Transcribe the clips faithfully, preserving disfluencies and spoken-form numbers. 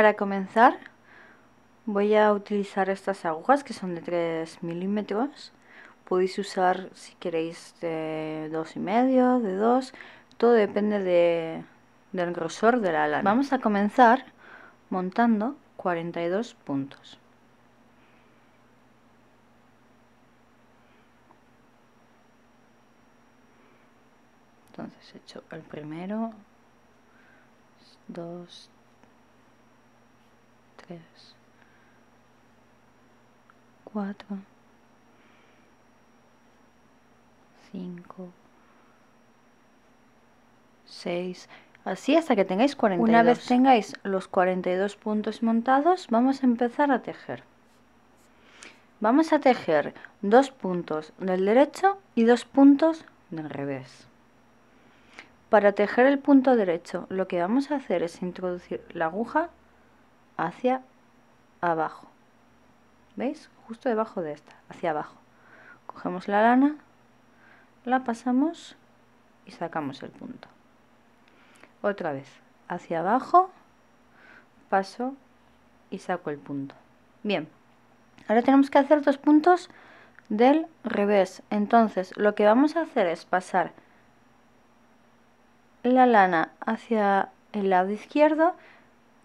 Para comenzar voy a utilizar estas agujas que son de tres milímetros. Podéis usar si queréis de dos y medio, de dos, todo depende de, del grosor de la lana. Vamos a comenzar montando cuarenta y dos puntos. Entonces he hecho el primero, dos, tres, cuatro, cinco, seis, así hasta que tengáis cuarenta y dos. Una vez tengáis los cuarenta y dos puntos montados, vamos a empezar a tejer. Vamos a tejer dos puntos del derecho y dos puntos del revés. Para tejer el punto derecho, lo que vamos a hacer es introducir la aguja hacia abajo. ¿Veis? Justo debajo de esta, hacia abajo. Cogemos la lana, la pasamos y sacamos el punto. Otra vez, hacia abajo, paso y saco el punto. Bien, ahora tenemos que hacer dos puntos del revés. Entonces, lo que vamos a hacer es pasar la lana hacia el lado izquierdo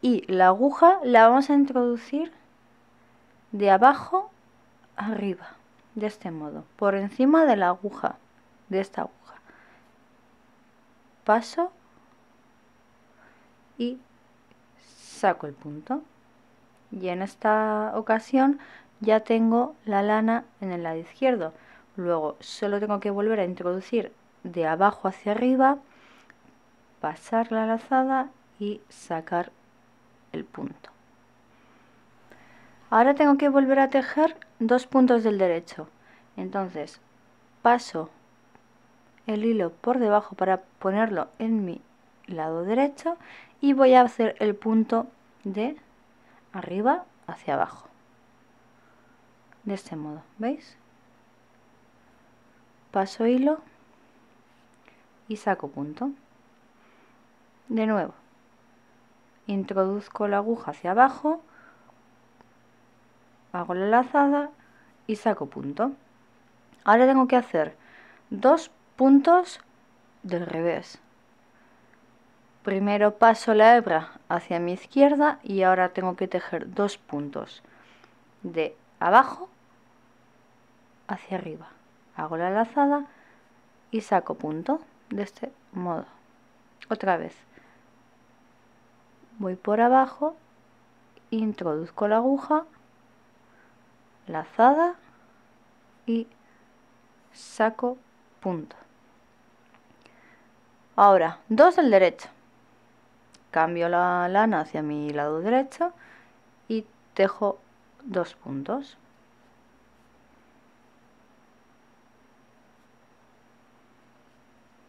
y la aguja la vamos a introducir de abajo arriba, de este modo, por encima de la aguja, de esta aguja. Paso y saco el punto. Y en esta ocasión ya tengo la lana en el lado izquierdo. Luego solo tengo que volver a introducir de abajo hacia arriba, pasar la lazada y sacar el punto. Ahora tengo que volver a tejer dos puntos del derecho. Entonces paso el hilo por debajo para ponerlo en mi lado derecho y voy a hacer el punto de arriba hacia abajo. De este modo, ¿veis? Paso hilo y saco punto. De nuevo, introduzco la aguja hacia abajo, hago la lazada y saco punto. Ahora tengo que hacer dos puntos del revés. Primero paso la hebra hacia mi izquierda y ahora tengo que tejer dos puntos de abajo hacia arriba. Hago la lazada y saco punto de este modo. Otra vez. Voy por abajo, introduzco la aguja, lazada y saco punto. Ahora, dos del derecho. Cambio la lana hacia mi lado derecho y tejo dos puntos.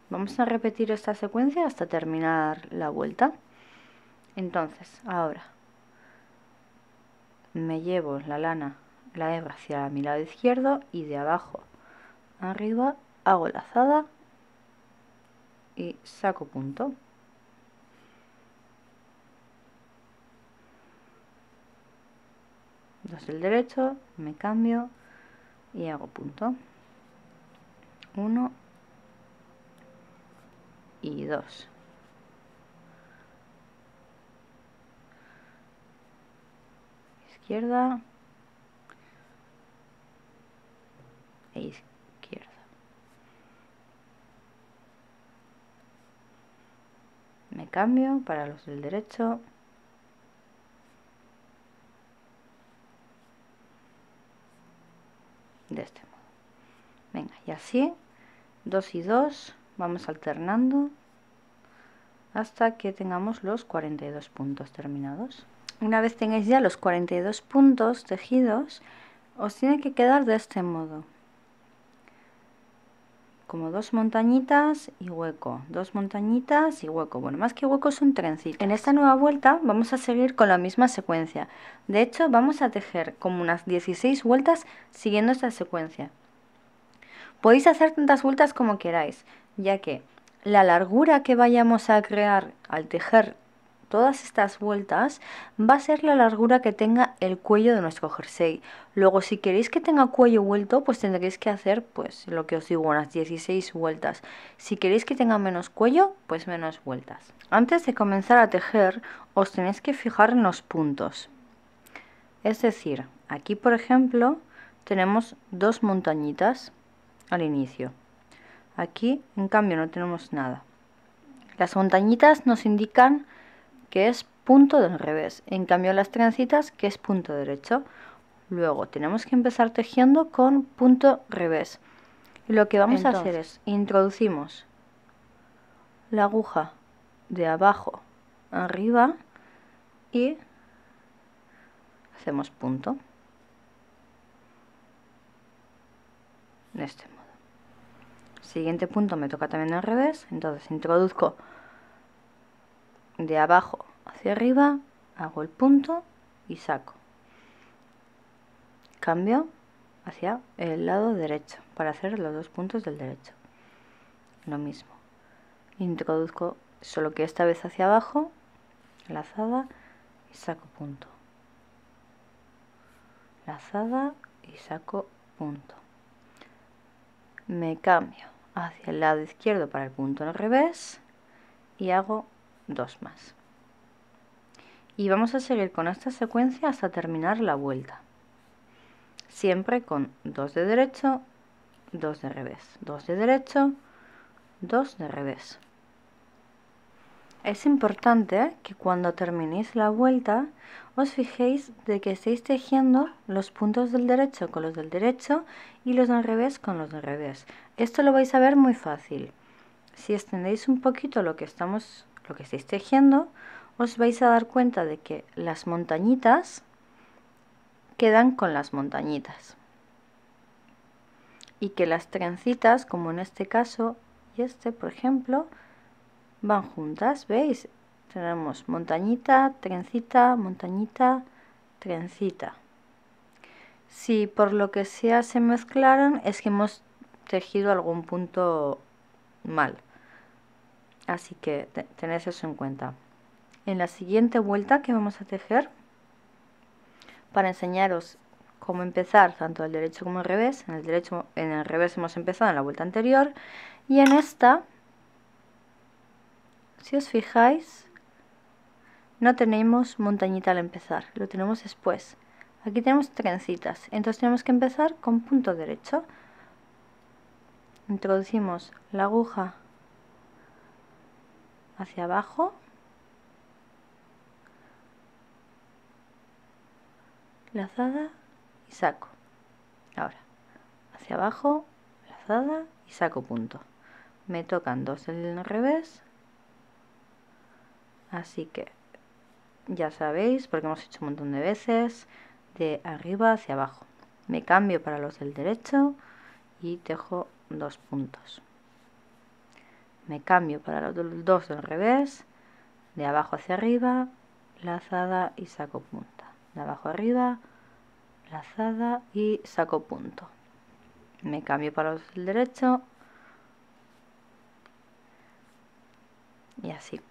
Vamos a repetir esta secuencia hasta terminar la vuelta. Entonces, ahora me llevo la lana, la hebra hacia mi lado izquierdo y de abajo arriba hago lazada y saco punto. Dos del derecho, me cambio y hago punto. Uno y dos. Izquierda e izquierda. Me cambio para los del derecho. De este modo. Venga, y así, dos y dos, vamos alternando hasta que tengamos los cuarenta y dos puntos terminados. Una vez tengáis ya los cuarenta y dos puntos tejidos, os tiene que quedar de este modo. Como dos montañitas y hueco. Dos montañitas y hueco. Bueno, más que hueco es un trencito. En esta nueva vuelta vamos a seguir con la misma secuencia. De hecho, vamos a tejer como unas dieciséis vueltas siguiendo esta secuencia. Podéis hacer tantas vueltas como queráis, ya que la largura que vayamos a crear al tejer todas estas vueltas va a ser la largura que tenga el cuello de nuestro jersey. Luego, si queréis que tenga cuello vuelto, pues tendréis que hacer pues lo que os digo, unas dieciséis vueltas. Si queréis que tenga menos cuello, pues menos vueltas. Antes de comenzar a tejer, os tenéis que fijar en los puntos. Es decir, aquí por ejemplo tenemos dos montañitas al inicio. Aquí en cambio no tenemos nada. Las montañitas nos indican que es punto del revés, en cambio las trencitas que es punto derecho. Luego tenemos que empezar tejiendo con punto revés. Y lo que vamos Entonces, a hacer es, introducimos la aguja de abajo arriba y hacemos punto. De este modo. Siguiente punto me toca también al revés, entonces introduzco de abajo hacia arriba, hago el punto y saco. Cambio hacia el lado derecho para hacer los dos puntos del derecho. Lo mismo. Introduzco, solo que esta vez hacia abajo, lazada y saco punto. Lazada y saco punto. Me cambio hacia el lado izquierdo para el punto al revés y hago dos más. Y vamos a seguir con esta secuencia hasta terminar la vuelta. Siempre con dos de derecho, dos de revés, dos de derecho, dos de revés. Es importante que cuando terminéis la vuelta os fijéis de que estéis tejiendo los puntos del derecho con los del derecho y los del revés con los del revés. Esto lo vais a ver muy fácil. Si extendéis un poquito lo que estamos, lo que estáis tejiendo, os vais a dar cuenta de que las montañitas quedan con las montañitas y que las trencitas, como en este caso y este por ejemplo, van juntas, ¿veis? Tenemos montañita, trencita, montañita, trencita. Si por lo que sea se mezclaran, es que hemos tejido algún punto mal. Así que tened eso en cuenta. En la siguiente vuelta que vamos a tejer, para enseñaros cómo empezar tanto el derecho como el revés, en el derecho, en el revés hemos empezado en la vuelta anterior, y en esta, si os fijáis, no tenemos montañita al empezar, lo tenemos después. Aquí tenemos trencitas, entonces tenemos que empezar con punto derecho. Introducimos la aguja hacia abajo, lazada y saco. Ahora, hacia abajo, lazada y saco punto. Me tocan dos del revés. Así que ya sabéis, porque hemos hecho un montón de veces, de arriba hacia abajo. Me cambio para los del derecho y tejo dos puntos. Me cambio para los dos del revés, de abajo hacia arriba, lazada y saco punta. De abajo arriba, lazada y saco punto. Me cambio para los del derecho y así.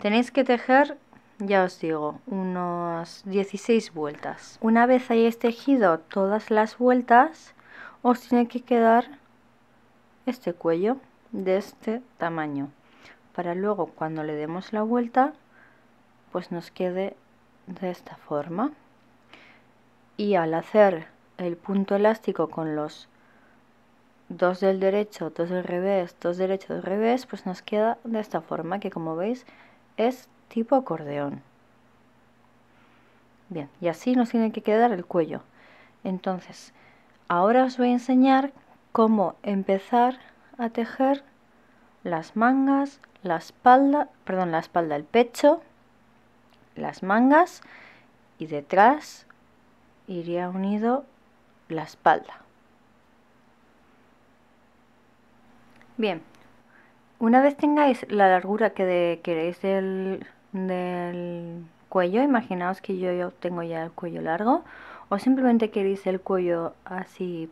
Tenéis que tejer, ya os digo, unas dieciséis vueltas. Una vez hayáis tejido todas las vueltas, os tiene que quedar este cuello de este tamaño, para luego cuando le demos la vuelta, pues nos quede de esta forma. Y al hacer el punto elástico con los dos del derecho, dos del revés, dos derecho, dos revés, pues nos queda de esta forma, que como veis, es tipo acordeón. Bien, y así nos tiene que quedar el cuello. Entonces, ahora os voy a enseñar cómo empezar a tejer las mangas, la espalda, perdón, la espalda, el pecho, las mangas, y detrás iría unido la espalda. Bien. Una vez tengáis la largura que de, queréis del, del cuello, imaginaos que yo, yo tengo ya el cuello largo, o simplemente queréis el cuello así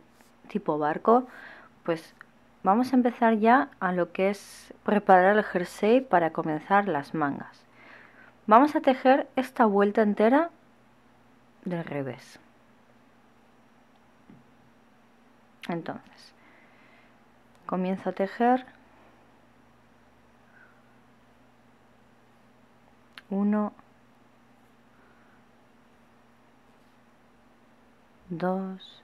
tipo barco, pues vamos a empezar ya a lo que es preparar el jersey para comenzar las mangas. Vamos a tejer esta vuelta entera del revés. Entonces, comienzo a tejer uno, dos,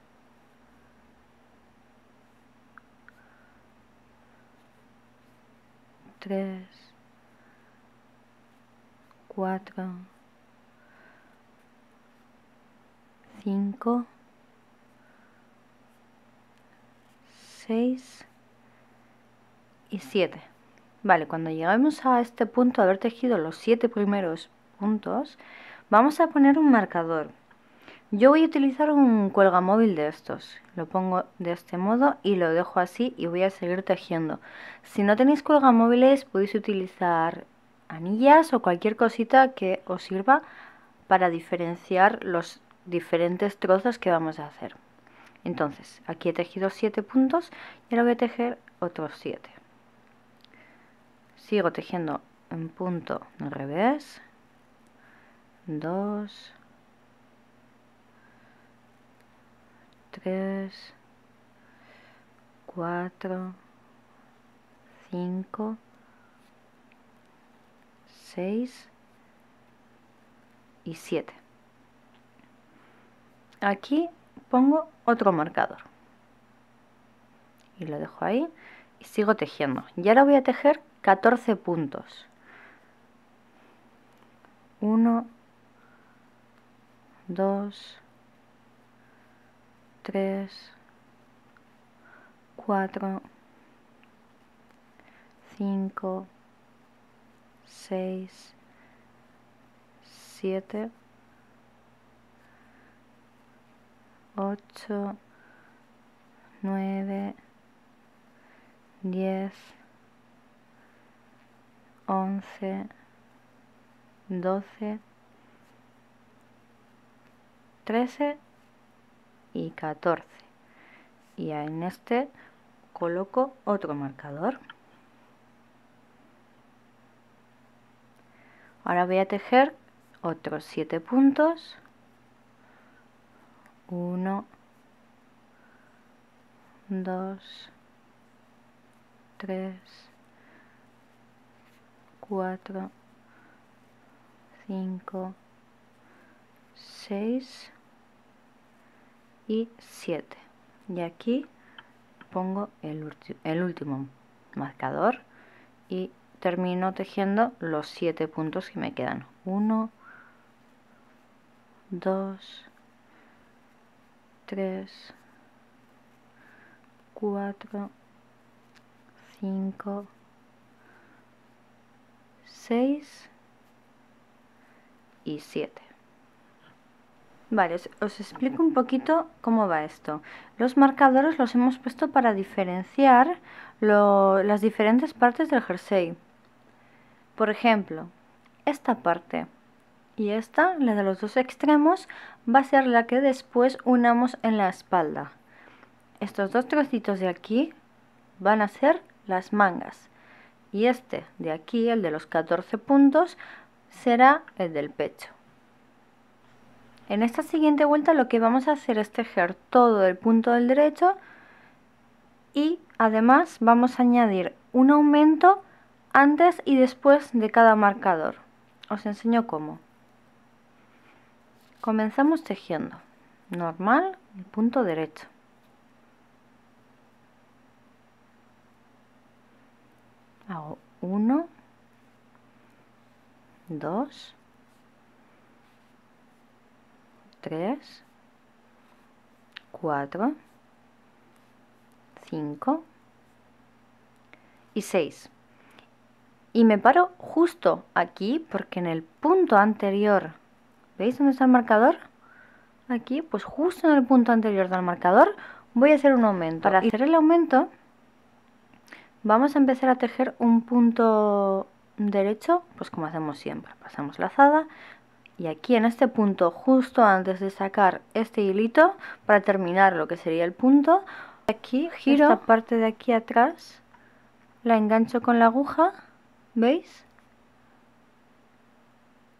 tres, cuatro, cinco, seis y siete. Vale, cuando lleguemos a este punto, haber tejido los siete primeros puntos, vamos a poner un marcador. Yo voy a utilizar un cuelgamóvil de estos, lo pongo de este modo y lo dejo así y voy a seguir tejiendo. Si no tenéis cuelgamóviles podéis utilizar anillas o cualquier cosita que os sirva para diferenciar los diferentes trozos que vamos a hacer. Entonces, aquí he tejido siete puntos y ahora voy a tejer otros siete. Sigo tejiendo en punto al revés, dos, tres, cuatro, cinco, seis y siete. Aquí pongo otro marcador y lo dejo ahí y sigo tejiendo. Y ahora voy a tejer catorce puntos. uno, dos, tres, cuatro, cinco, seis, siete, ocho, nueve, diez, once, doce, trece y catorce. Y en este coloco otro marcador. Ahora voy a tejer otros siete puntos. uno, dos, tres, cuatro, cinco, seis y siete. Y aquí pongo el, el último marcador y termino tejiendo los siete puntos que me quedan. uno, dos, tres, cuatro, cinco, seis y siete. Vale, os, os explico un poquito cómo va esto. Los marcadores los hemos puesto para diferenciar lo, las diferentes partes del jersey. Por ejemplo, esta parte y esta, la de los dos extremos, va a ser la que después unamos en la espalda. Estos dos trocitos de aquí van a ser las mangas. Y este de aquí, el de los catorce puntos, será el del pecho. En esta siguiente vuelta lo que vamos a hacer es tejer todo el punto del derecho y además vamos a añadir un aumento antes y después de cada marcador. Os enseño cómo. Comenzamos tejiendo normal el punto derecho. Hago uno, dos, tres, cuatro, cinco y seis. Y me paro justo aquí porque en el punto anterior, ¿veis dónde está el marcador? Aquí, pues justo en el punto anterior del marcador voy a hacer un aumento. Para hacer el aumento vamos a empezar a tejer un punto derecho, pues como hacemos siempre, pasamos lazada y aquí en este punto, justo antes de sacar este hilito para terminar lo que sería el punto, aquí giro esta parte de aquí atrás, la engancho con la aguja, ¿veis?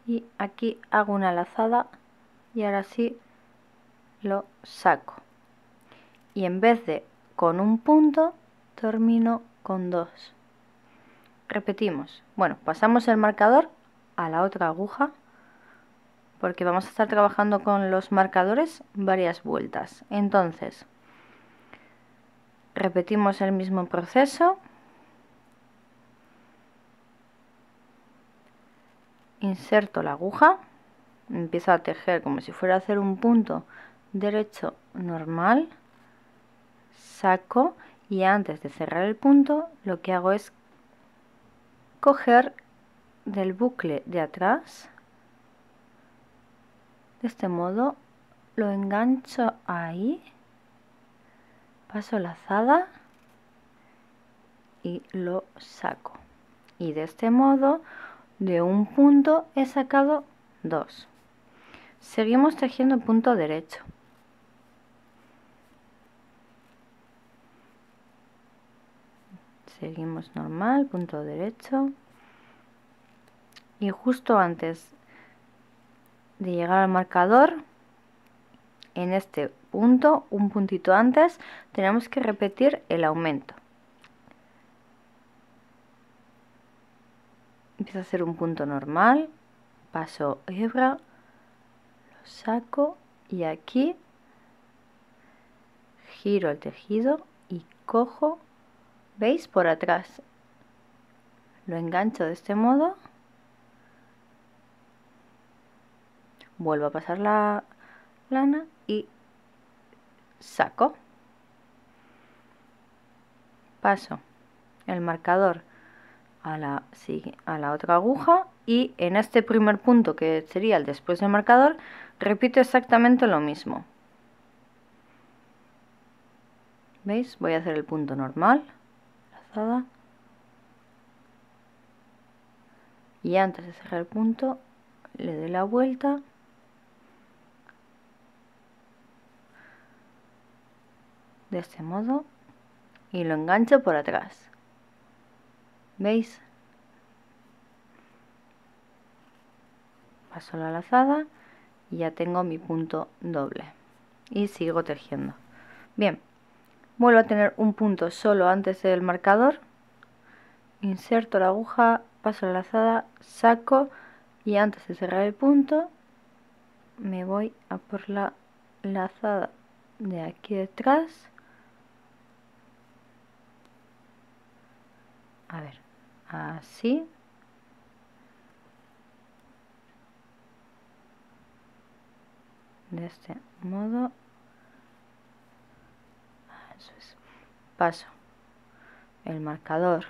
y aquí hago una lazada y ahora sí lo saco. Y en vez de con un punto, termino con dos. Repetimos. Bueno, pasamos el marcador a la otra aguja, porque vamos a estar trabajando con los marcadores varias vueltas. Entonces, repetimos el mismo proceso. Inserto la aguja, empiezo a tejer como si fuera a hacer un punto derecho normal, saco y antes de cerrar el punto lo que hago es coger del bucle de atrás, de este modo lo engancho ahí, paso lazada y lo saco. Y de este modo de un punto he sacado dos. Seguimos tejiendo punto derecho. Seguimos normal, punto derecho. Y justo antes de llegar al marcador, en este punto, un puntito antes, tenemos que repetir el aumento. Empiezo a hacer un punto normal, paso hebra, lo saco y aquí giro el tejido y cojo, ¿veis? Por atrás. Lo engancho de este modo, vuelvo a pasar la lana y saco. Paso el marcador A la, sí, a la otra aguja y en este primer punto, que sería el después del marcador, repito exactamente lo mismo. ¿Veis? Voy a hacer el punto normal, lazada, y antes de cerrar el punto le doy la vuelta, de este modo, y lo engancho por atrás. ¿Veis? Paso la lazada y ya tengo mi punto doble y sigo tejiendo. Bien, vuelvo a tener un punto solo antes del marcador, inserto la aguja, paso la lazada, saco y antes de cerrar el punto me voy a por la lazada de aquí detrás. A ver, así, de este modo, eso es. Paso el marcador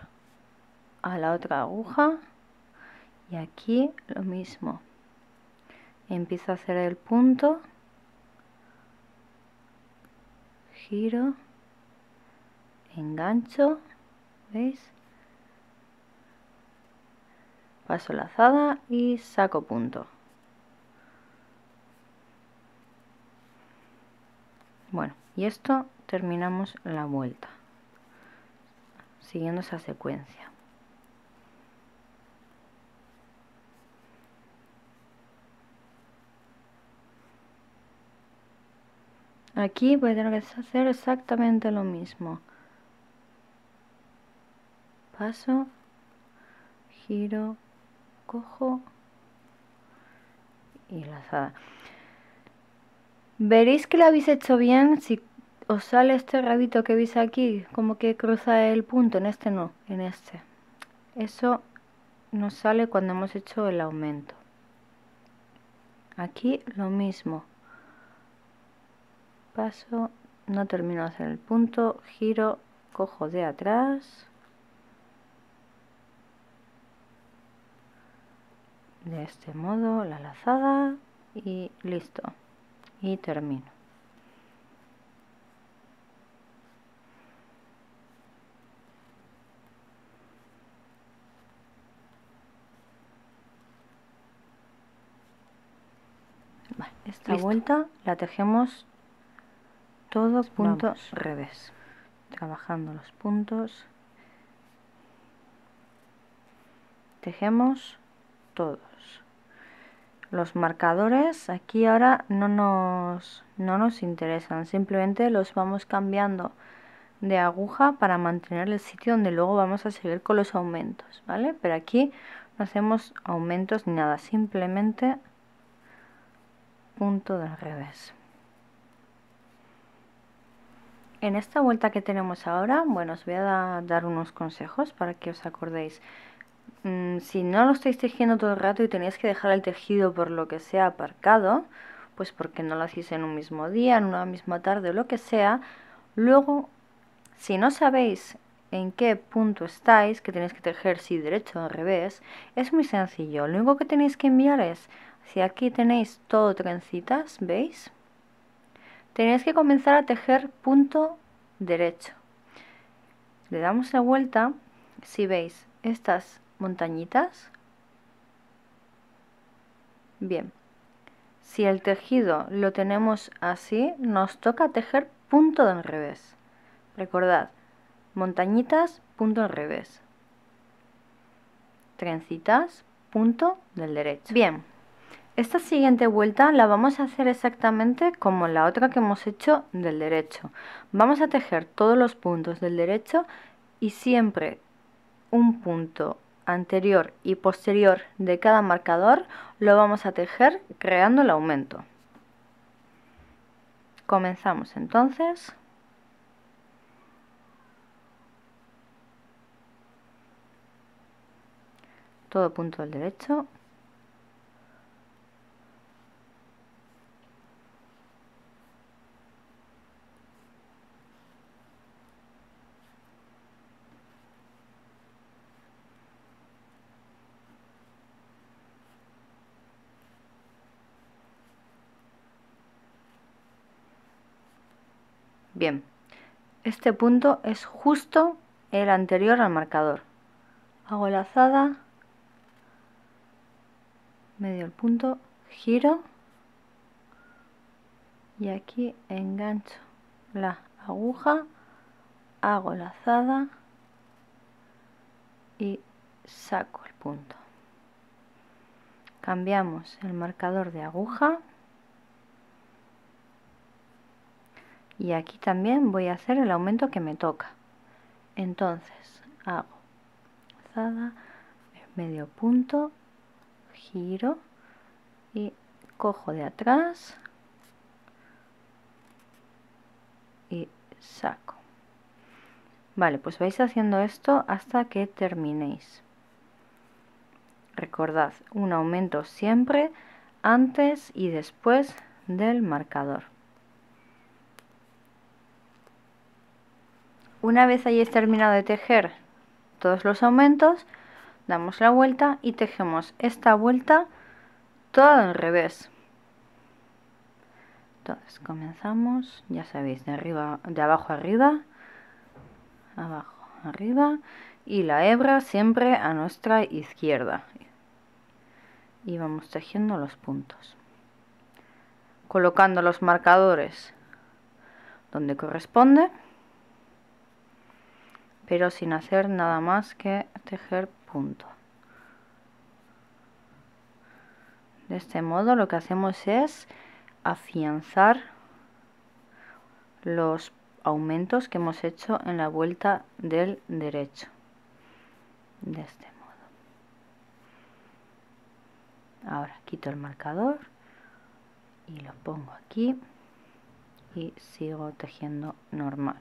a la otra aguja y aquí lo mismo, empiezo a hacer el punto, giro, engancho, ¿veis? Paso lazada y saco punto. Bueno, y esto terminamos la vuelta, siguiendo esa secuencia. Aquí voy a tener que hacer exactamente lo mismo. Paso, giro, cojo y lazada. Veréis que lo habéis hecho bien si os sale este rabito que veis aquí, como que cruza el punto, en este no, en este. Eso nos sale cuando hemos hecho el aumento. Aquí lo mismo. Paso, no termino de hacer el punto, giro, cojo de atrás, de este modo la lazada y listo, y termino. Vale, esta listo. Vuelta la tejemos todo punto Vamos. revés, trabajando los puntos, tejemos todos Los marcadores aquí ahora no nos, no nos interesan, simplemente los vamos cambiando de aguja para mantener el sitio donde luego vamos a seguir con los aumentos, ¿vale? Pero aquí no hacemos aumentos ni nada, simplemente punto del revés. En esta vuelta que tenemos ahora, bueno, os voy a da, dar unos consejos para que os acordéis. Mm, si no lo estáis tejiendo todo el rato y tenéis que dejar el tejido por lo que sea aparcado, pues porque no lo hacéis en un mismo día, en una misma tarde o lo que sea, luego, si no sabéis en qué punto estáis, que tenéis que tejer si derecho o al revés, es muy sencillo. Lo único que tenéis que enviar es, si aquí tenéis todo trencitas, ¿veis? Tenéis que comenzar a tejer punto derecho. Le damos la vuelta, si veis estas montañitas, bien, si el tejido lo tenemos así, nos toca tejer punto del revés. Recordad, montañitas, punto al revés, trencitas, punto del derecho. Bien. Esta siguiente vuelta la vamos a hacer exactamente como la otra que hemos hecho del derecho. Vamos a tejer todos los puntos del derecho y siempre un punto anterior y posterior de cada marcador lo vamos a tejer creando el aumento. Comenzamos entonces. Todo punto del derecho. Bien, este punto es justo el anterior al marcador. Hago la lazada, medio el punto, giro y aquí engancho la aguja, hago la lazada y saco el punto. Cambiamos el marcador de aguja. Y aquí también voy a hacer el aumento que me toca. Entonces hago lazada, medio punto, giro y cojo de atrás y saco. Vale, pues vais haciendo esto hasta que terminéis. Recordad, un aumento siempre antes y después del marcador. Una vez hayáis terminado de tejer todos los aumentos, damos la vuelta y tejemos esta vuelta todo al revés. Entonces comenzamos, ya sabéis, de arriba, de abajo arriba, abajo arriba, y la hebra siempre a nuestra izquierda. Y vamos tejiendo los puntos, colocando los marcadores donde corresponde, pero sin hacer nada más que tejer punto. De este modo lo que hacemos es afianzar los aumentos que hemos hecho en la vuelta del derecho. De este modo. Ahora quito el marcador y lo pongo aquí y sigo tejiendo normal.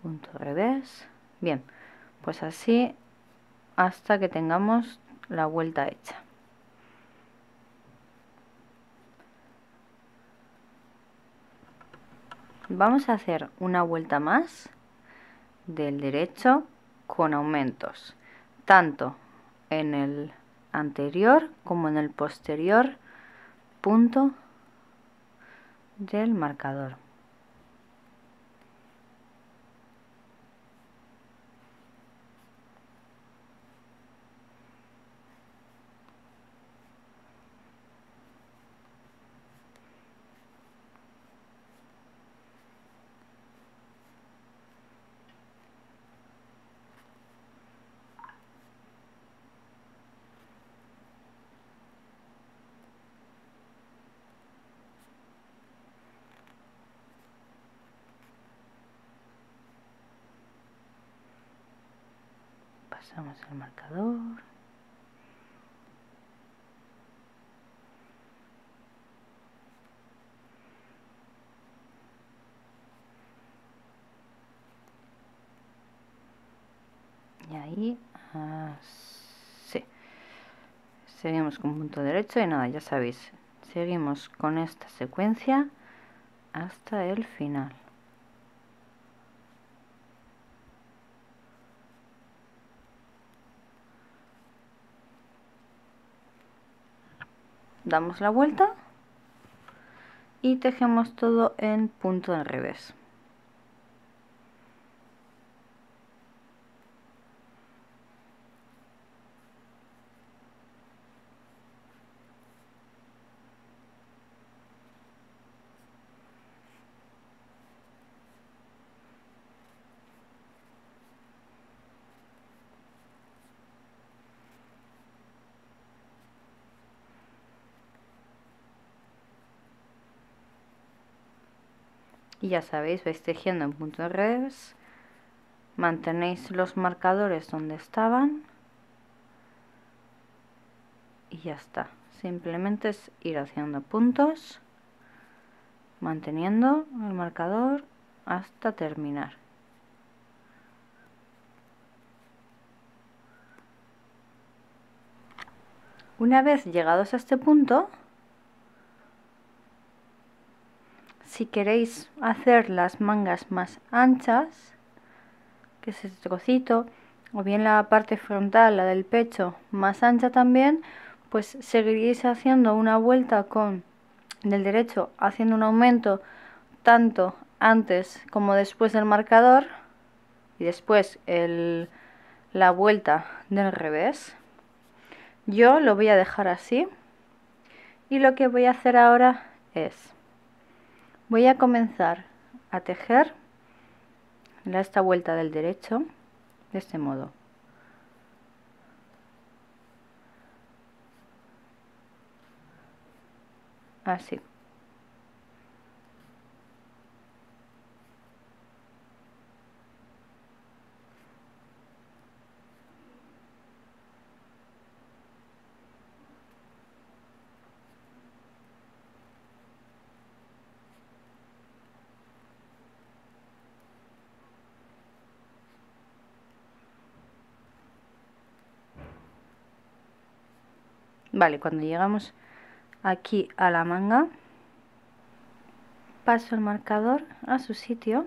Punto al revés. Bien, pues así hasta que tengamos la vuelta hecha. Vamos a hacer una vuelta más del derecho con aumentos, tanto en el anterior como en el posterior punto del marcador. pasamos el marcador. Y ahí, así. Seguimos con punto derecho y nada, ya sabéis. Seguimos con esta secuencia hasta el final. Damos la vuelta y tejemos todo en punto al revés. Y ya sabéis, vais tejiendo en punto de revés, mantenéis los marcadores donde estaban y ya está. Simplemente es ir haciendo puntos, manteniendo el marcador hasta terminar. Una vez llegados a este punto, si queréis hacer las mangas más anchas, que es este trocito, o bien la parte frontal, la del pecho, más ancha también, pues seguiréis haciendo una vuelta con del derecho, haciendo un aumento tanto antes como después del marcador, y después el, la vuelta del revés. Yo lo voy a dejar así, y lo que voy a hacer ahora es... voy a comenzar a tejer esta vuelta del derecho de este modo. Así. Vale, cuando llegamos aquí a la manga, paso el marcador a su sitio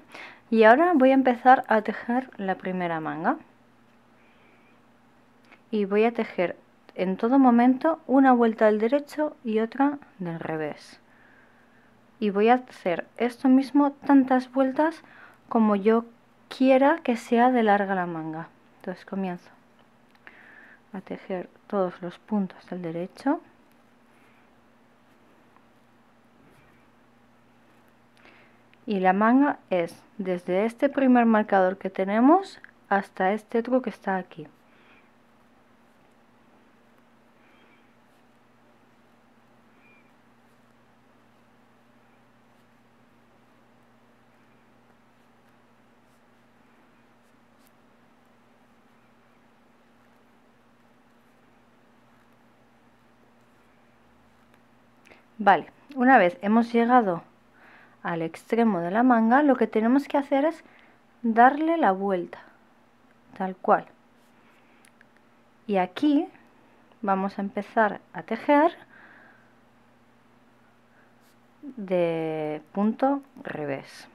y ahora voy a empezar a tejer la primera manga. Y voy a tejer en todo momento una vuelta del derecho y otra del revés. Y voy a hacer esto mismo tantas vueltas como yo quiera que sea de larga la manga. Entonces comienzo a tejer todos los puntos del derecho y la manga es desde este primer marcador que tenemos hasta este otro que está aquí. Vale, una vez hemos llegado al extremo de la manga, lo que tenemos que hacer es darle la vuelta, tal cual. Y aquí vamos a empezar a tejer de punto revés.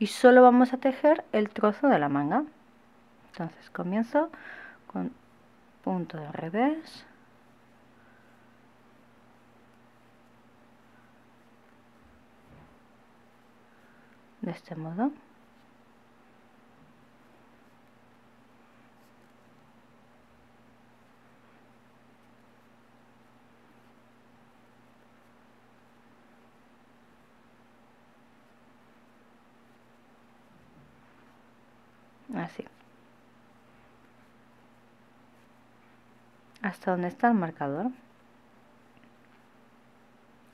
Y solo vamos a tejer el trozo de la manga. Entonces comienzo con punto de revés. De este modo. Así. Hasta donde está el marcador.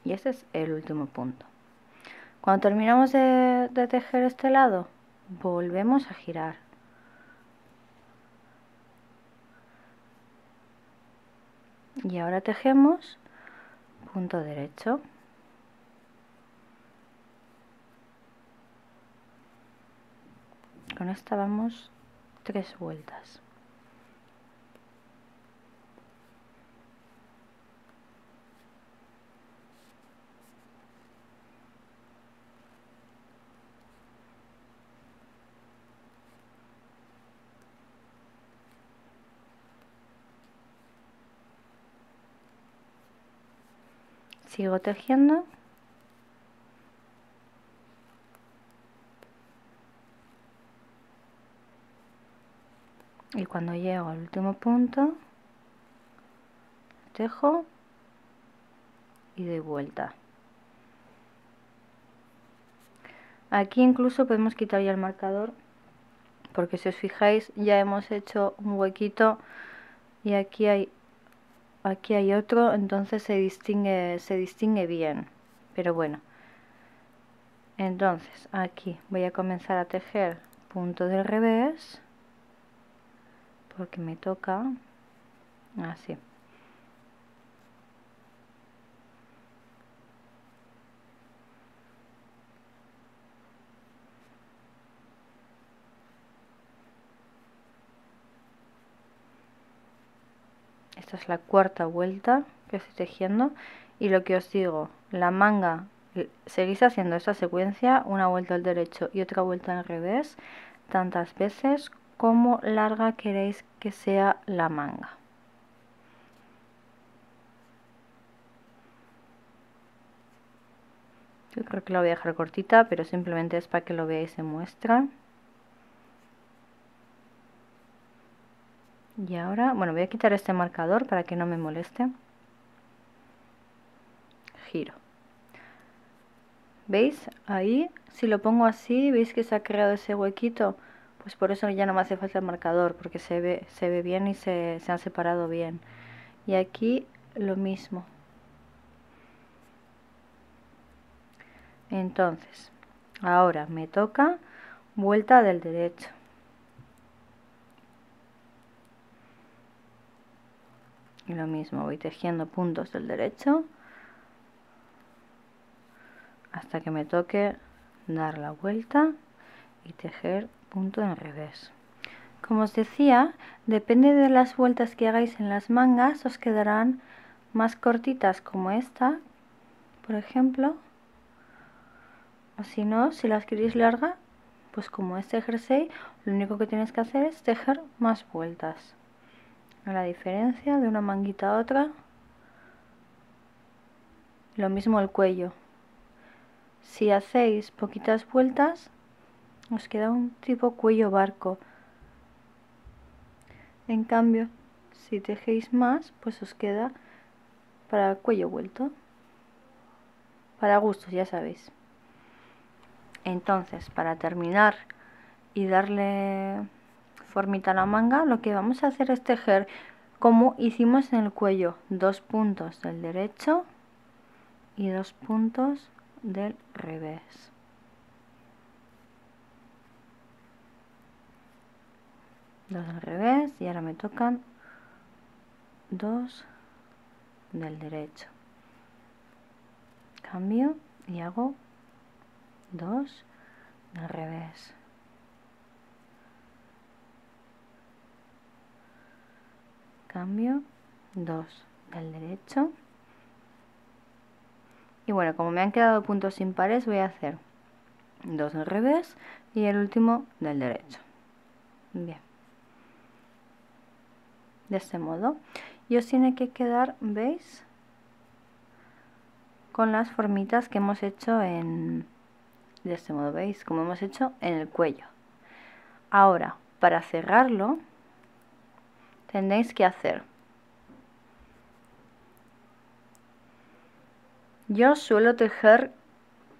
Y ese es el último punto. Cuando terminamos de, de tejer este lado, volvemos a girar y ahora tejemos punto derecho. Con esta vamos tres vueltas. Sigo tejiendo. Y cuando llego al último punto, tejo y doy vuelta. Aquí incluso podemos quitar ya el marcador, porque si os fijáis ya hemos hecho un huequito y aquí hay aquí hay otro, entonces se distingue, se distingue bien. Pero bueno, entonces aquí voy a comenzar a tejer punto del revés, porque me toca así. Esta es la cuarta vuelta que estoy tejiendo, y lo que os digo, la manga, seguís haciendo esta secuencia, una vuelta al derecho y otra vuelta al revés, tantas veces como larga queréis que sea la manga. Yo creo que la voy a dejar cortita, pero simplemente es para que lo veáis en muestra. Y ahora, bueno, voy a quitar este marcador para que no me moleste. Giro. ¿Veis? Ahí, si lo pongo así, ¿veis que se ha creado ese huequito? Pues por eso ya no me hace falta el marcador, porque se ve, se ve bien y se, se han separado bien. Y aquí lo mismo. Entonces, ahora me toca vuelta del derecho. Y lo mismo, voy tejiendo puntos del derecho hasta que me toque dar la vuelta y tejer punto en revés. Como os decía, depende de las vueltas que hagáis en las mangas, os quedarán más cortitas como esta, por ejemplo, o si no, si las queréis larga, pues como este jersey, lo único que tenéis que hacer es tejer más vueltas. La diferencia de una manguita a otra, lo mismo el cuello. Si hacéis poquitas vueltas, nos queda un tipo cuello barco. En cambio, si tejéis más, pues os queda para cuello vuelto. Para gustos, ya sabéis. Entonces, para terminar y darle formita a la manga, lo que vamos a hacer es tejer como hicimos en el cuello. Dos puntos del derecho y dos puntos del revés. Dos al revés, y ahora me tocan dos del derecho. Cambio y hago dos del revés. Cambio dos del derecho. Y bueno, como me han quedado puntos impares, voy a hacer dos del revés y el último del derecho. Bien. De este modo, y os tiene que quedar, ¿veis?, con las formitas que hemos hecho en, de este modo, ¿veis?, como hemos hecho en el cuello. Ahora, para cerrarlo, tendréis que hacer, yo suelo tejer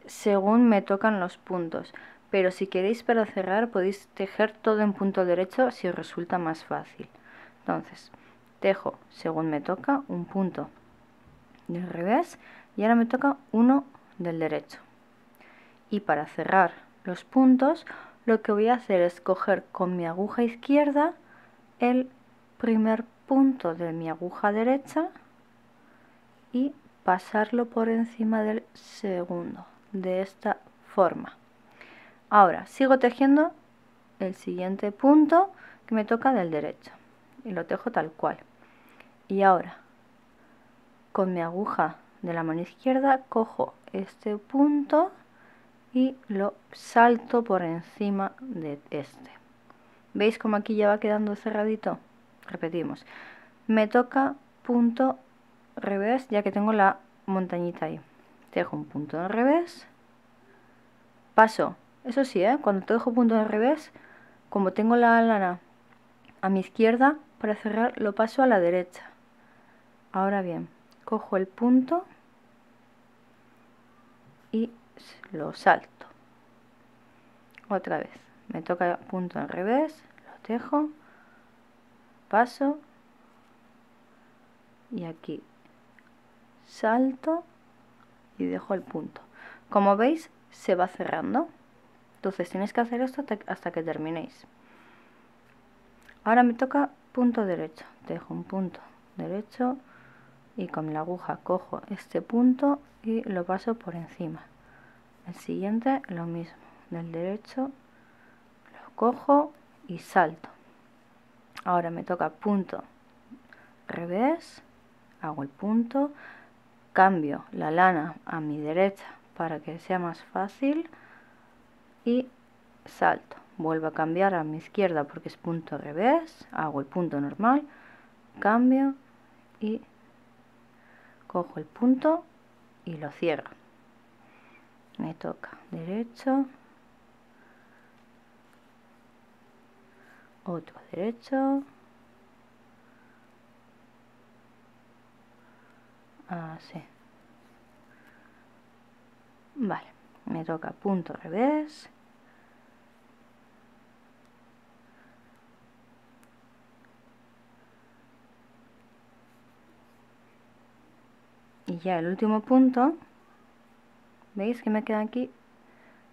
según me tocan los puntos, pero si queréis para cerrar podéis tejer todo en punto derecho si os resulta más fácil. Entonces, tejo según me toca un punto del revés y ahora me toca uno del derecho. Y para cerrar los puntos, lo que voy a hacer es coger con mi aguja izquierda el primer punto de mi aguja derecha y pasarlo por encima del segundo, de esta forma. Ahora sigo tejiendo el siguiente punto que me toca del derecho y lo tejo tal cual. Y ahora con mi aguja de la mano izquierda cojo este punto y lo salto por encima de este. ¿Veis como aquí ya va quedando cerradito? Repetimos, me toca punto revés, ya que tengo la montañita ahí, tejo un punto de revés, paso. Eso sí, ¿eh? Cuando tejo punto de revés, como tengo la lana a mi izquierda, para cerrar lo paso a la derecha. Ahora bien, cojo el punto y lo salto. Otra vez, me toca punto al revés, lo tejo, paso y aquí salto y dejo el punto. Como veis, se va cerrando. Entonces tenéis que hacer esto hasta que terminéis. Ahora me toca punto derecho, dejo un punto derecho y con la aguja cojo este punto y lo paso por encima. El siguiente lo mismo, del derecho lo cojo y salto. Ahora me toca punto revés, hago el punto, cambio la lana a mi derecha para que sea más fácil y salto. Vuelvo a cambiar a mi izquierda porque es punto revés, hago el punto normal, cambio y cojo el punto y lo cierro. Me toca derecho, otro derecho, así. Vale, me toca punto revés, y ya el último punto. ¿Veis que me quedan aquí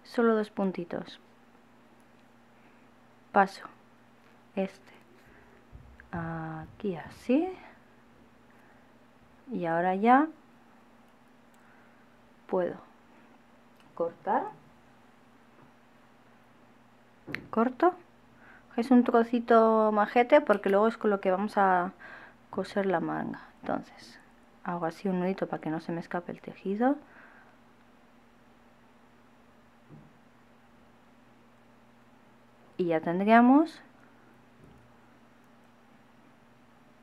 solo dos puntitos? Paso este aquí así y ahora ya puedo cortar. Corto, es un trocito majete porque luego es con lo que vamos a coser la manga. Entonces hago así un nudito para que no se me escape el tejido. Y ya tendríamos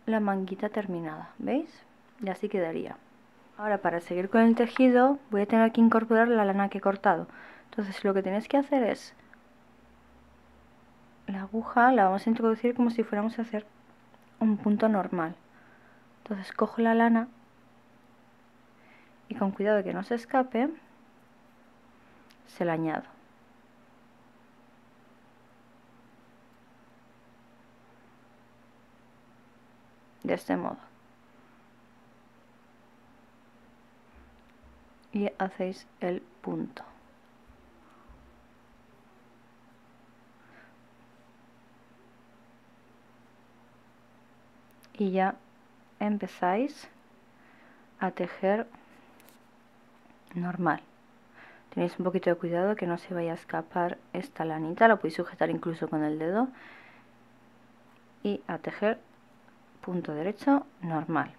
la manguita terminada, ¿veis? Y así quedaría. Ahora, para seguir con el tejido, voy a tener que incorporar la lana que he cortado. Entonces lo que tenéis que hacer es, la aguja la vamos a introducir como si fuéramos a hacer un punto normal. Entonces cojo la lana y con cuidado de que no se escape, se la añado. De este modo. Y hacéis el punto. Y ya empezáis a tejer normal. Tenéis un poquito de cuidado que no se vaya a escapar esta lanita. La podéis sujetar incluso con el dedo. Y a tejer punto derecho normal.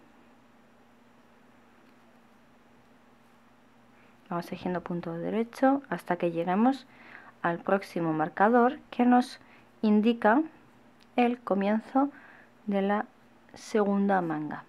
Vamos tejiendo punto derecho hasta que lleguemos al próximo marcador que nos indica el comienzo de la segunda manga.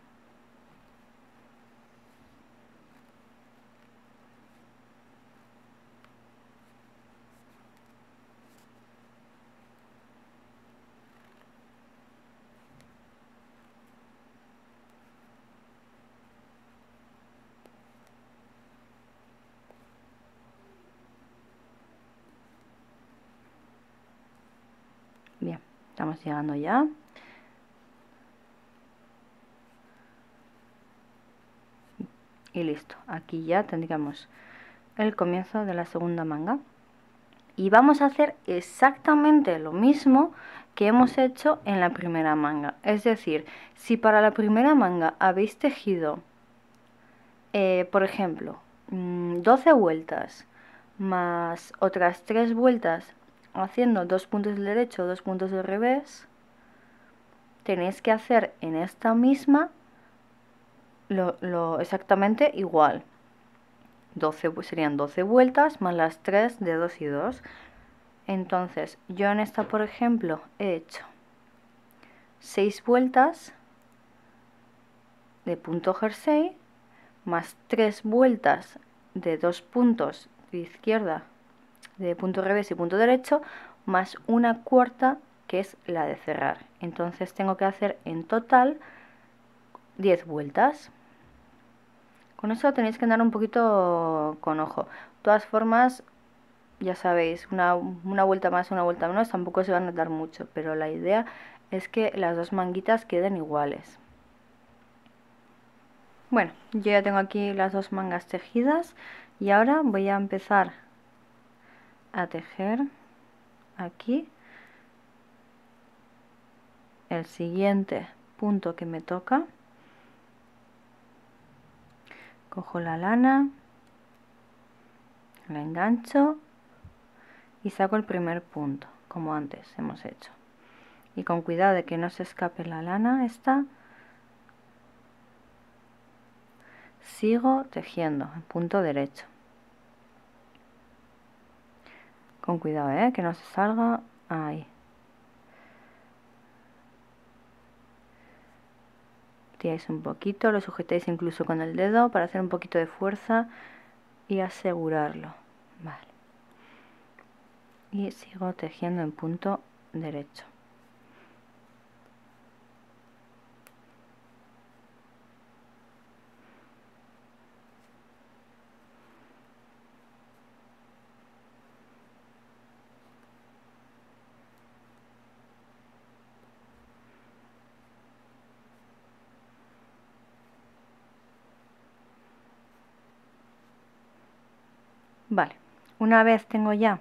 Bien, estamos llegando ya. Y listo, aquí ya tendríamos el comienzo de la segunda manga. Y vamos a hacer exactamente lo mismo que hemos hecho en la primera manga. Es decir, si para la primera manga habéis tejido eh, por ejemplo, doce vueltas más otras tres vueltas haciendo dos puntos de derecho, dos puntos de revés, tenéis que hacer en esta misma lo, lo exactamente igual. doce, pues serían doce vueltas más las tres de dos y dos. Entonces, yo en esta, por ejemplo, he hecho seis vueltas de punto jersey más tres vueltas de dos puntos de izquierda, de punto revés y punto derecho, más una cuarta que es la de cerrar. Entonces tengo que hacer en total diez vueltas. Con eso tenéis que andar un poquito con ojo. De todas formas, ya sabéis, una, una vuelta más, una vuelta menos, tampoco se va a notar mucho, pero la idea es que las dos manguitas queden iguales. Bueno, yo ya tengo aquí las dos mangas tejidas y ahora voy a empezar a tejer aquí el siguiente punto que me toca. Cojo la lana, la engancho y saco el primer punto, como antes hemos hecho. Y con cuidado de que no se escape la lana esta, sigo tejiendo en punto derecho. Con cuidado, ¿eh? Que no se salga ahí. Tiráis un poquito, lo sujetáis incluso con el dedo para hacer un poquito de fuerza y asegurarlo. Vale. Y sigo tejiendo en punto derecho. Vale, una vez tengo ya,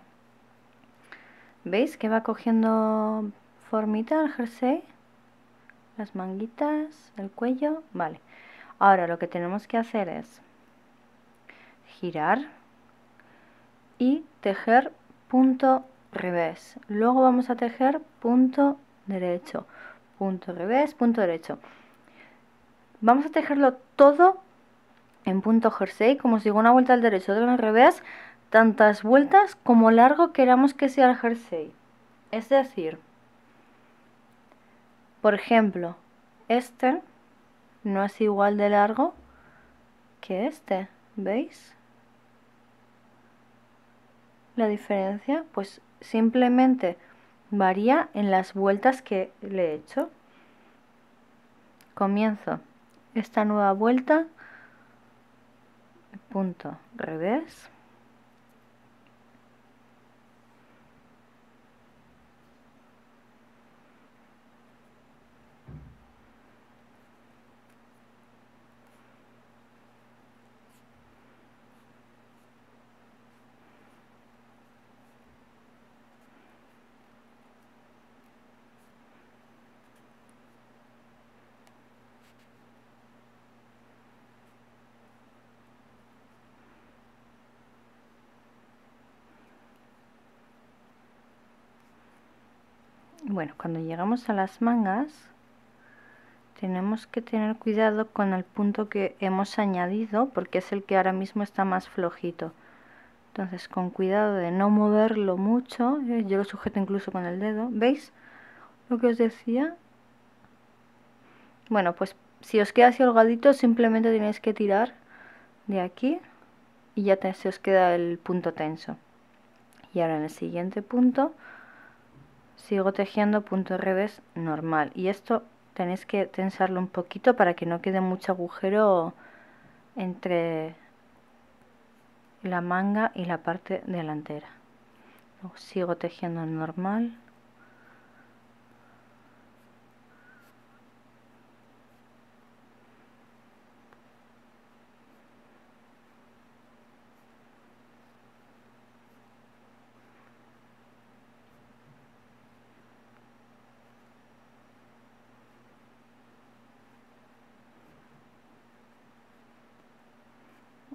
¿veis que va cogiendo formita el jersey? Las manguitas, el cuello, vale. Ahora lo que tenemos que hacer es girar y tejer punto revés. Luego vamos a tejer punto derecho, punto revés, punto derecho. Vamos a tejerlo todo en punto jersey, como os digo, una vuelta al derecho, otra al revés, tantas vueltas como largo queramos que sea el jersey. Es decir, por ejemplo, este no es igual de largo que este, ¿veis? La diferencia, pues simplemente varía en las vueltas que le he hecho. Comienzo esta nueva vuelta, punto revés, bueno, cuando llegamos a las mangas tenemos que tener cuidado con el punto que hemos añadido porque es el que ahora mismo está más flojito. Entonces, con cuidado de no moverlo mucho, yo lo sujeto incluso con el dedo, ¿veis lo que os decía? Bueno, pues si os queda así holgadito, simplemente tenéis que tirar de aquí y ya se os queda el punto tenso. Y ahora en el siguiente punto sigo tejiendo punto revés normal, y esto tenéis que tensarlo un poquito para que no quede mucho agujero entre la manga y la parte delantera. Sigo tejiendo normal.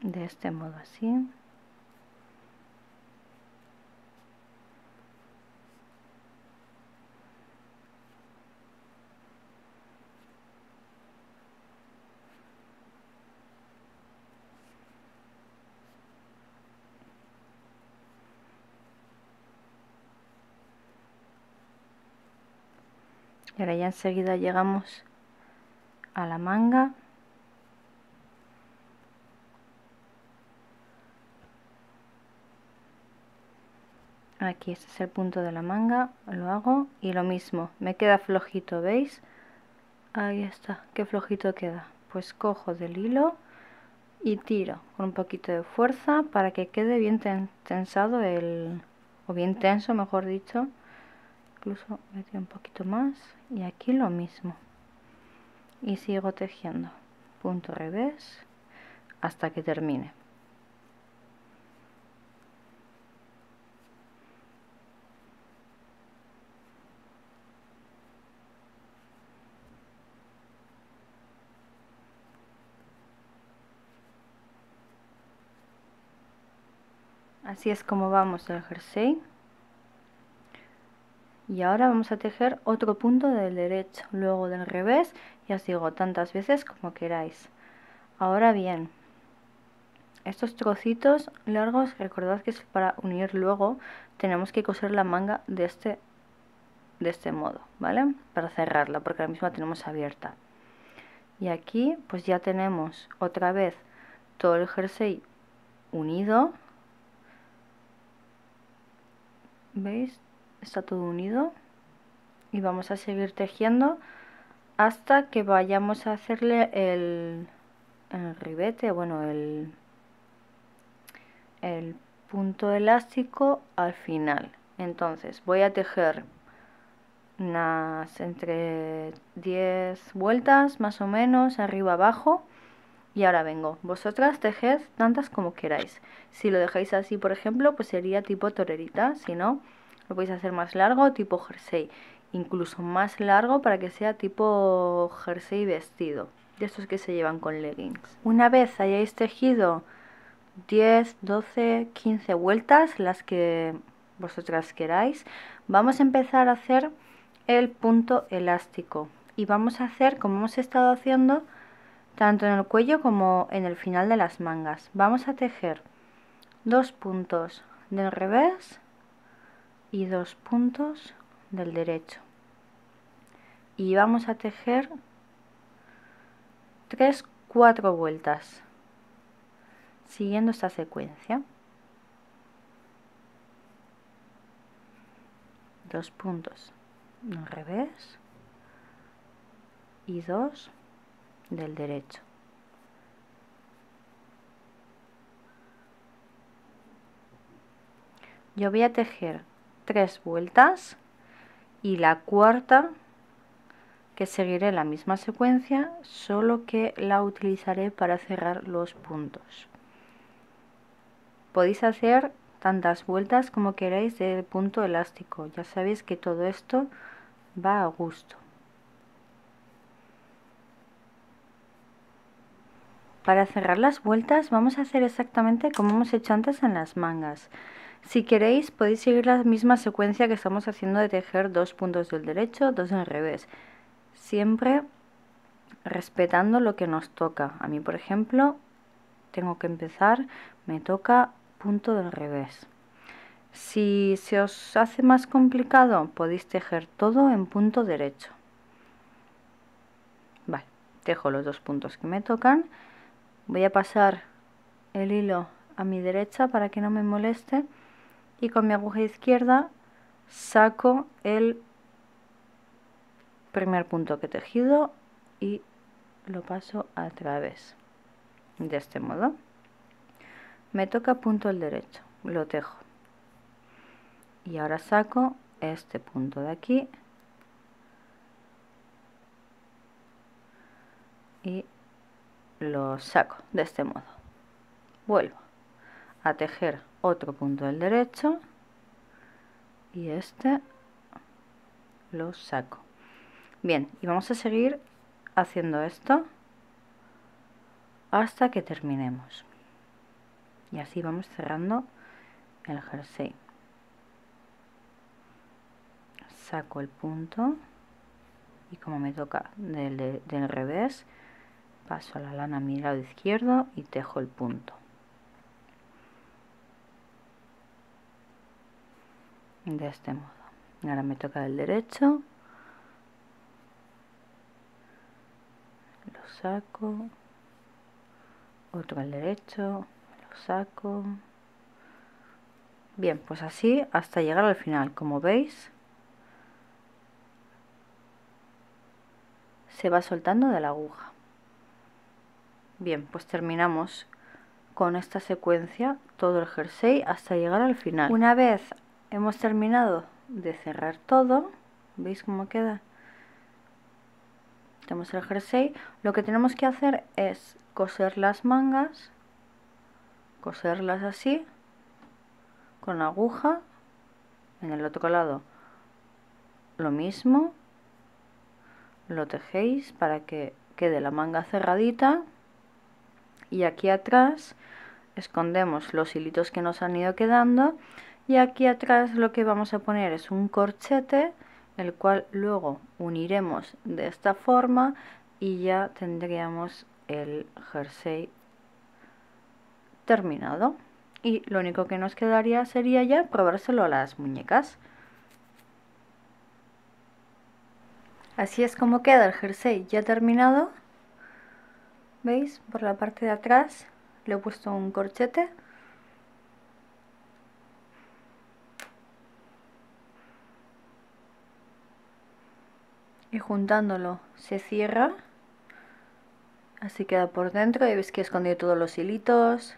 de este modo, así. Y ahora ya enseguida llegamos a la manga. Aquí este es el punto de la manga, lo hago y lo mismo, me queda flojito, ¿veis? Ahí está, qué flojito queda. Pues cojo del hilo y tiro con un poquito de fuerza para que quede bien tensado el, o bien tenso mejor dicho. Incluso voy a tirar un poquito más y aquí lo mismo. Y sigo tejiendo, punto revés, hasta que termine. Así es como vamos el jersey. Y ahora vamos a tejer otro punto del derecho, luego del revés, y os digo tantas veces como queráis. Ahora bien, estos trocitos largos, recordad que es para unir luego, tenemos que coser la manga de este, de este modo, ¿vale? Para cerrarla, porque ahora mismo la tenemos abierta. Y aquí pues ya tenemos otra vez todo el jersey unido. ¿Veis? Está todo unido y vamos a seguir tejiendo hasta que vayamos a hacerle el, el ribete, bueno, el, el punto elástico al final. Entonces voy a tejer unas entre diez vueltas más o menos, arriba abajo, y ahora vengo. Vosotras tejed tantas como queráis. Si lo dejáis así, por ejemplo, pues sería tipo torerita, si no, lo podéis hacer más largo, tipo jersey, incluso más largo para que sea tipo jersey vestido, de estos que se llevan con leggings. Una vez hayáis tejido diez, doce, quince vueltas, las que vosotras queráis, vamos a empezar a hacer el punto elástico y vamos a hacer como hemos estado haciendo tanto en el cuello como en el final de las mangas. Vamos a tejer dos puntos del revés y dos puntos del derecho, y vamos a tejer tres, cuatro vueltas siguiendo esta secuencia. Dos puntos del revés y dos del derecho. Yo voy a tejer tres vueltas y la cuarta, que seguiré la misma secuencia, solo que la utilizaré para cerrar los puntos. Podéis hacer tantas vueltas como queráis del punto elástico, ya sabéis que todo esto va a gusto. Para cerrar las vueltas vamos a hacer exactamente como hemos hecho antes en las mangas. Si queréis podéis seguir la misma secuencia que estamos haciendo de tejer dos puntos del derecho, dos del revés, siempre respetando lo que nos toca. A mí, por ejemplo, tengo que empezar, me toca punto del revés. Si se os hace más complicado, podéis tejer todo en punto derecho. Vale, tejo los dos puntos que me tocan, voy a pasar el hilo a mi derecha para que no me moleste. Y con mi aguja izquierda saco el primer punto que he tejido y lo paso a través. De este modo me toca punto el derecho, lo tejo. Y ahora saco este punto de aquí y lo saco de este modo. Vuelvo a tejer otro punto del derecho y este lo saco. Bien, y vamos a seguir haciendo esto hasta que terminemos. y así vamos cerrando el jersey. Saco el punto y como me toca del, de, del revés, paso la lana a mi lado izquierdo y tejo el punto. De este modo. Ahora me toca del derecho, lo saco, otro al derecho, lo saco. Bien, pues así hasta llegar al final. Como veis, se va soltando de la aguja. Bien, pues terminamos con esta secuencia todo el jersey hasta llegar al final. Una vez hemos terminado de cerrar todo, ¿veis cómo queda? Tenemos el jersey. Lo que tenemos que hacer es coser las mangas, coserlas así con la aguja. En el otro lado lo mismo, lo tejéis para que quede la manga cerradita, y aquí atrás escondemos los hilitos que nos han ido quedando, y aquí atrás lo que vamos a poner es un corchete, el cual luego uniremos de esta forma y ya tendríamos el jersey terminado. Y lo único que nos quedaría sería ya probárselo a las muñecas. Así es como queda el jersey ya terminado. ¿Veis? Por la parte de atrás le he puesto un corchete. Y juntándolo se cierra. Así queda por dentro. Y veis que he escondido todos los hilitos.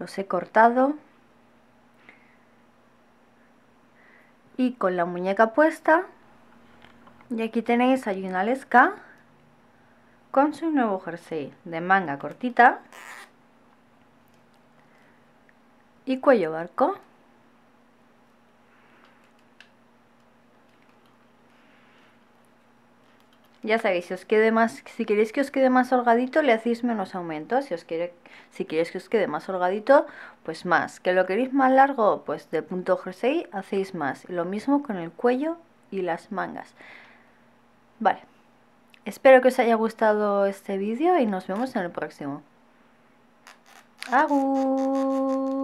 Los he cortado. Y con la muñeca puesta. Y aquí tenéis a Yunalesca con su nuevo jersey de manga cortita y cuello barco. Ya sabéis, si os quede más, si queréis que os quede más holgadito, le hacéis menos aumentos. Si os quiere, si queréis que os quede más holgadito, pues más. Que lo queréis más largo, pues de punto jersey hacéis más. Lo mismo con el cuello y las mangas. Vale, espero que os haya gustado este vídeo y nos vemos en el próximo. ¡Agur!